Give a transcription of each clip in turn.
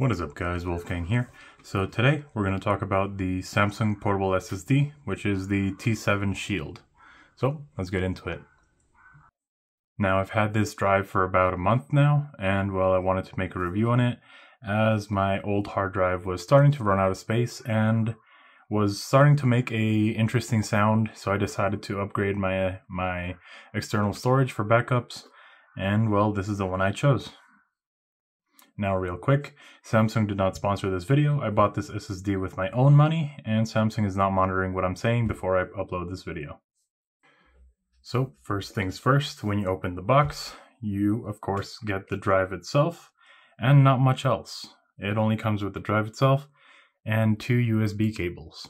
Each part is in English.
What is up guys, Wolfgang here. So today we're going to talk about the Samsung portable SSD, which is the T7 Shield. So let's get into it. Now I've had this drive for about a month now, and well, I wanted to make a review on it as my old hard drive was starting to run out of space and was starting to make a interesting sound, so I decided to upgrade my external storage for backups, and well, this is the one I chose. Now real quick, Samsung did not sponsor this video. I bought this SSD with my own money, and Samsung is not monitoring what I'm saying before I upload this video. So first things first, when you open the box, you of course get the drive itself, and not much else. It only comes with the drive itself and two USB cables.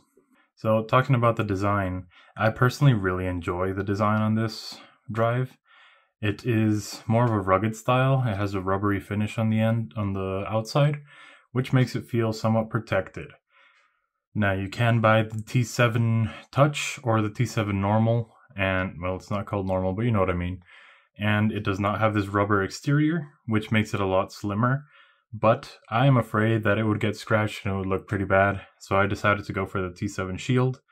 So talking about the design, I personally really enjoy the design on this drive. It is more of a rugged style. It has a rubbery finish on the end, on the outside, which makes it feel somewhat protected. Now you can buy the T7 Touch or the T7 Normal, and well, it's not called normal, but you know what I mean. And it does not have this rubber exterior, which makes it a lot slimmer, but I am afraid that it would get scratched and it would look pretty bad, so I decided to go for the T7 Shield.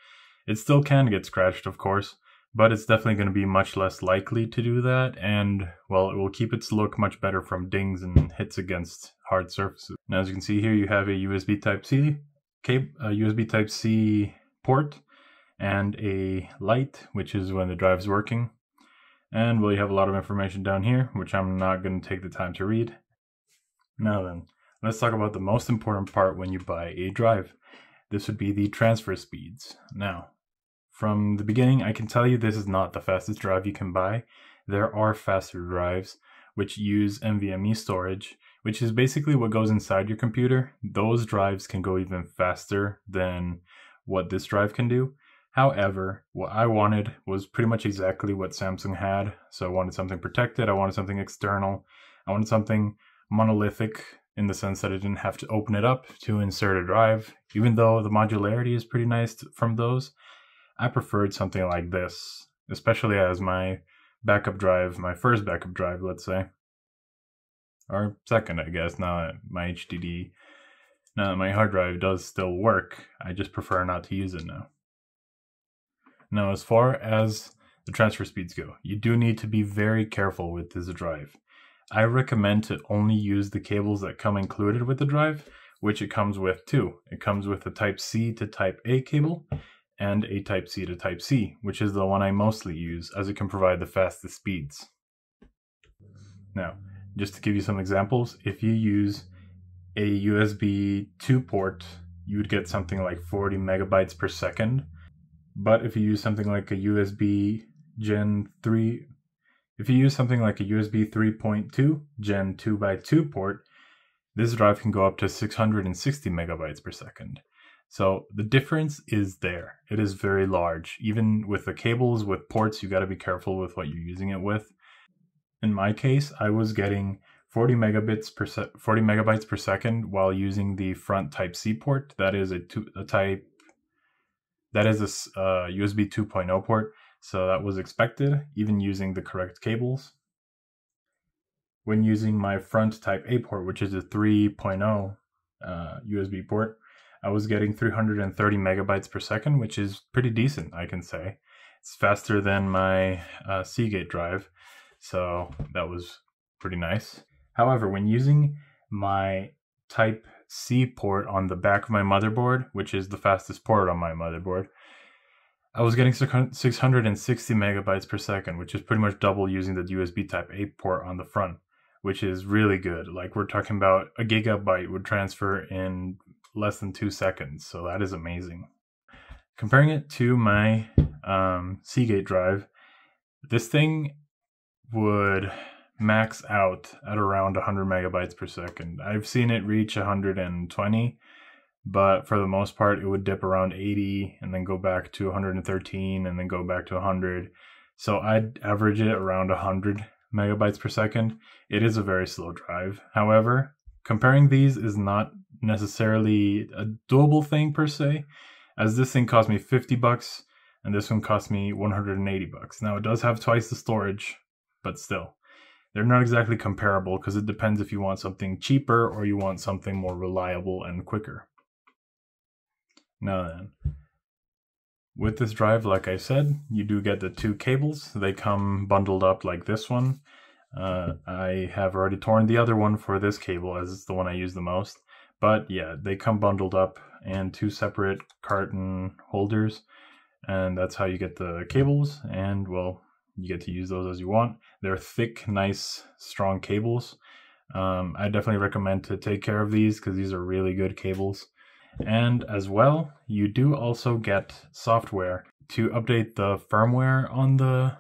It still can get scratched, of course, but it's definitely going to be much less likely to do that, and well, it will keep its look much better from dings and hits against hard surfaces. Now, as you can see here, you have a USB Type-C cable, a USB Type-C port, and a light, which is when the drive's working. And well, you have a lot of information down here, which I'm not going to take the time to read. Now then, let's talk about the most important part when you buy a drive. This would be the transfer speeds. Now, from the beginning, I can tell you this is not the fastest drive you can buy. There are faster drives which use NVMe storage, which is basically what goes inside your computer. Those drives can go even faster than what this drive can do. However, what I wanted was pretty much exactly what Samsung had. So I wanted something protected, I wanted something external, I wanted something monolithic in the sense that I didn't have to open it up to insert a drive. Even though the modularity is pretty nice from those, I preferred something like this, especially as my backup drive, my first backup drive, let's say. Or second, I guess, now that my my hard drive does still work. I just prefer not to use it now. Now, as far as the transfer speeds go, you do need to be very careful with this drive. I recommend to only use the cables that come included with the drive, which it comes with too. It comes with a Type-C to Type-A cable, and a Type-C to Type-C, which is the one I mostly use as it can provide the fastest speeds. Now, just to give you some examples, if you use a USB 2 port, you would get something like 40 megabytes per second. But if you use something like a USB USB 3.2 Gen 2x2 port, this drive can go up to 660 megabytes per second. So the difference is there. It is very large. Even with the cables, with ports, you got to be careful with what you're using it with. In my case, I was getting 40 megabytes per second while using the front Type-C port. That is a USB 2.0 port, so that was expected, even using the correct cables. When using my front Type-A port, which is a 3.0 USB port, I was getting 330 megabytes per second, which is pretty decent, I can say. It's faster than my Seagate drive, so that was pretty nice. However, when using my Type-C port on the back of my motherboard, which is the fastest port on my motherboard, I was getting 660 megabytes per second, which is pretty much double using the USB Type-A port on the front, which is really good. Like, we're talking about a gigabyte would transfer in less than 2 seconds, so that is amazing. Comparing it to my Seagate drive, this thing would max out at around 100 megabytes per second. I've seen it reach 120, but for the most part, it would dip around 80 and then go back to 113 and then go back to 100. So I'd average it around 100 megabytes per second. It is a very slow drive. However, comparing these is not necessarily a doable thing per se, as this thing cost me $50 and this one cost me $180. Now, it does have twice the storage, but still. They're not exactly comparable because it depends if you want something cheaper or you want something more reliable and quicker. Now then, with this drive, like I said, you do get the two cables. They come bundled up like this one. I have already torn the other one for this cable as it's the one I use the most. But yeah, they come bundled up in two separate carton holders. And that's how you get the cables. And well, you get to use those as you want. They're thick, nice, strong cables. I definitely recommend to take care of these because these are really good cables. And as well, you do also get software to update the firmware on the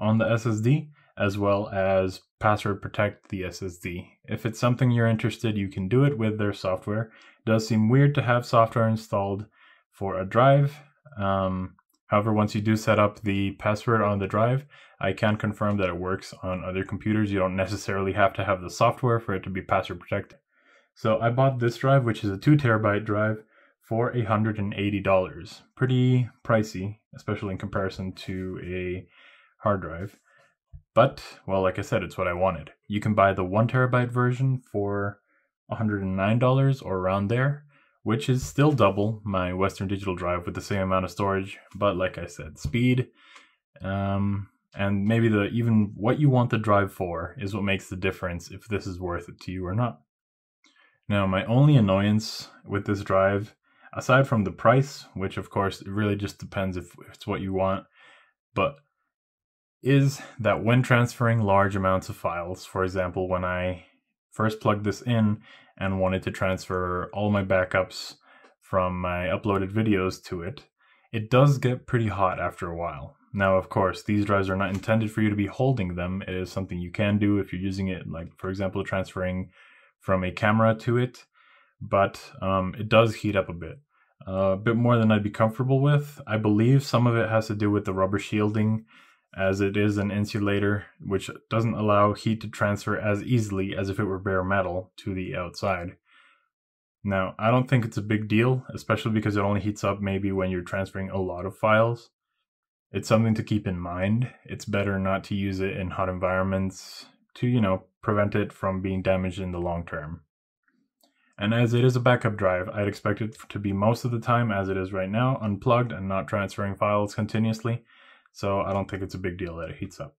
SSD, as well as password protect the SSD. If it's something you're interested, you can do it with their software. It does seem weird to have software installed for a drive. However, once you do set up the password on the drive, I can confirm that it works on other computers. You don't necessarily have to have the software for it to be password protected. So I bought this drive, which is a 2 terabyte drive, for $180. Pretty pricey, especially in comparison to a hard drive. But, well, like I said, it's what I wanted. You can buy the 1 terabyte version for $109 or around there, which is still double my Western Digital drive with the same amount of storage. But like I said, speed, and maybe even what you want the drive for is what makes the difference if this is worth it to you or not. Now, my only annoyance with this drive, aside from the price, which of course it really just depends if it's what you want, but is that when transferring large amounts of files, for example, when I first plugged this in and wanted to transfer all my backups from my uploaded videos to it, it does get pretty hot after a while. Now, of course, these drives are not intended for you to be holding them. It is something you can do if you're using it, like, for example, transferring from a camera to it, but it does heat up a bit more than I'd be comfortable with. I believe some of it has to do with the rubber shielding, as it is an insulator, which doesn't allow heat to transfer as easily as if it were bare metal to the outside. Now, I don't think it's a big deal, especially because it only heats up maybe when you're transferring a lot of files. It's something to keep in mind. It's better not to use it in hot environments to, you know, prevent it from being damaged in the long term. And as it is a backup drive, I'd expect it to be most of the time, as it is right now, unplugged and not transferring files continuously, so I don't think it's a big deal that it heats up.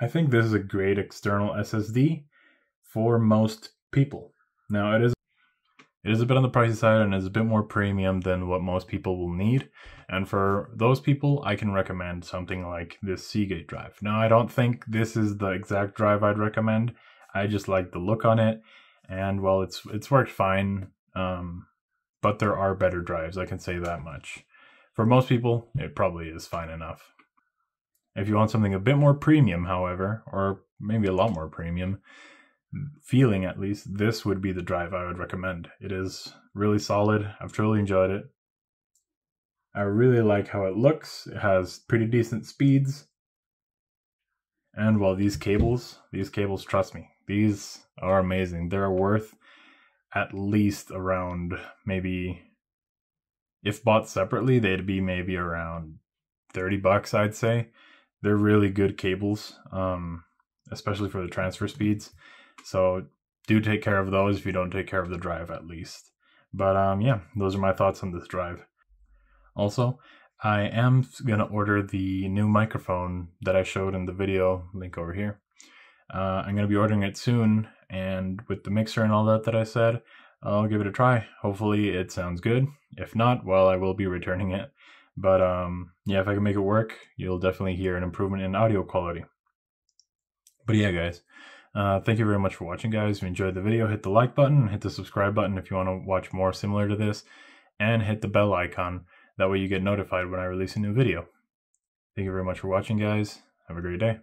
I think this is a great external SSD for most people. Now, it is a bit on the pricey side and is a bit more premium than what most people will need. And for those people, I can recommend something like this Seagate drive. Now, I don't think this is the exact drive I'd recommend. I just like the look on it, and well, it's worked fine, but there are better drives, I can say that much. For most people, it probably is fine enough. If you want something a bit more premium, however, or maybe a lot more premium, feeling at least, this would be the drive I would recommend. It is really solid. I've truly enjoyed it. I really like how it looks. It has pretty decent speeds. And well, these cables, trust me, these are amazing. They're worth at least around, maybe, if bought separately, they'd be maybe around $30, I'd say. They're really good cables, especially for the transfer speeds. So do take care of those if you don't take care of the drive, at least. But yeah, those are my thoughts on this drive. Also, I am going to order the new microphone that I showed in the video, link over here. I'm going to be ordering it soon, and with the mixer and all that I said, I'll give it a try. Hopefully it sounds good. If not, well, I will be returning it. But yeah, if I can make it work, you'll definitely hear an improvement in audio quality. But yeah, guys. Thank you very much for watching, guys. If you enjoyed the video, hit the like button, hit the subscribe button if you want to watch more similar to this, and hit the bell icon. That way you get notified when I release a new video. Thank you very much for watching, guys. Have a great day.